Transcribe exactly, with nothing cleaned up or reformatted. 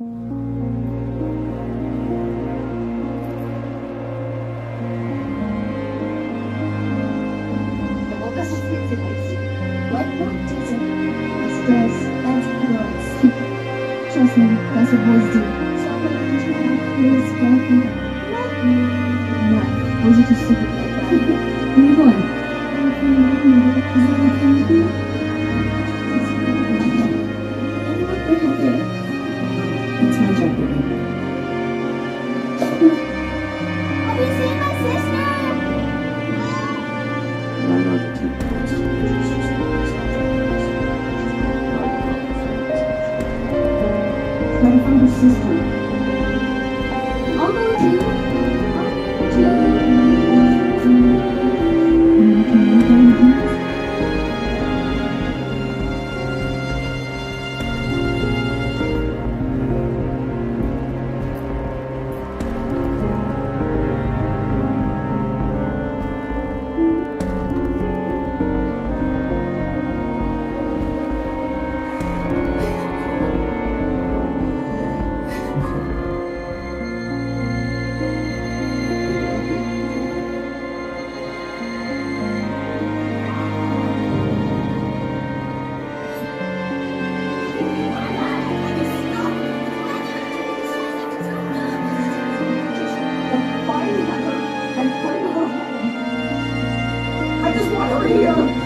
Trust me, that's what boys do. So I'm going to please don't think I'm not. Boys are too stupid like that. Where are you going? I'm going to is that okay with you? It's my job. Have you seen my sister? I love you too. Try to find a sister. I'll go with you. Two. And I can work on your I just want her here!